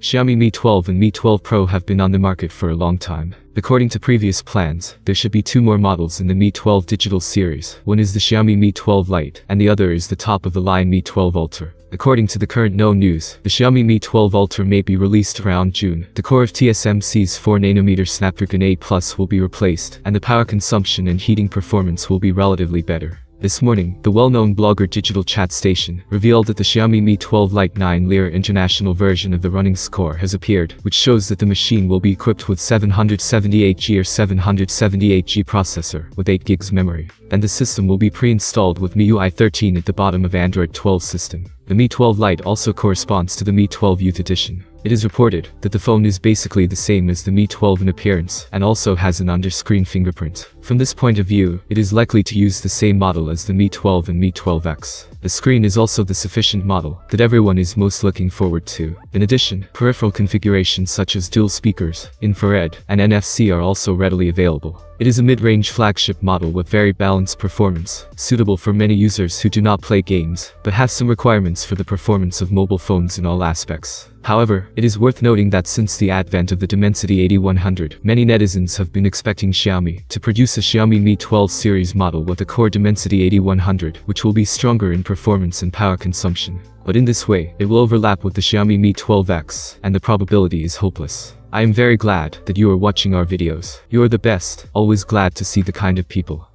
Xiaomi Mi 12 and Mi 12 Pro have been on the market for a long time. According to previous plans, there should be two more models in the Mi 12 digital series. One is the Xiaomi Mi 12 Lite, and the other is the top-of-the-line Mi 12 Ultra. According to the current no news, the Xiaomi Mi 12 Ultra may be released around June. The core of TSMC's 4nm Snapdragon 8+ will be replaced, and the power consumption and heating performance will be relatively better. This morning, the well-known blogger Digital Chat Station revealed that the Xiaomi Mi 12 Lite 9-layer international version of the running score has appeared, which shows that the machine will be equipped with 778G or 778G processor with 8GB memory, and the system will be pre-installed with MIUI 13 at the bottom of Android 12 system. The Mi 12 Lite also corresponds to the Mi 12 Youth Edition. It is reported that the phone is basically the same as the Mi 12 in appearance and also has an under-screen fingerprint. From this point of view, it is likely to use the same model as the Mi 12 and Mi 12X. The screen is also the sufficient model that everyone is most looking forward to. In addition, peripheral configurations such as dual speakers, infrared, and NFC are also readily available. It is a mid-range flagship model with very balanced performance, suitable for many users who do not play games, but have some requirements for the performance of mobile phones in all aspects. However, it is worth noting that since the advent of the Dimensity 8100, many netizens have been expecting Xiaomi to produce a Xiaomi Mi 12 series model with a core Dimensity 8100, which will be stronger in performance and power consumption. But in this way, it will overlap with the Xiaomi Mi 12X, and the probability is hopeless. I am very glad that you are watching our videos. You are the best, always glad to see the kind of people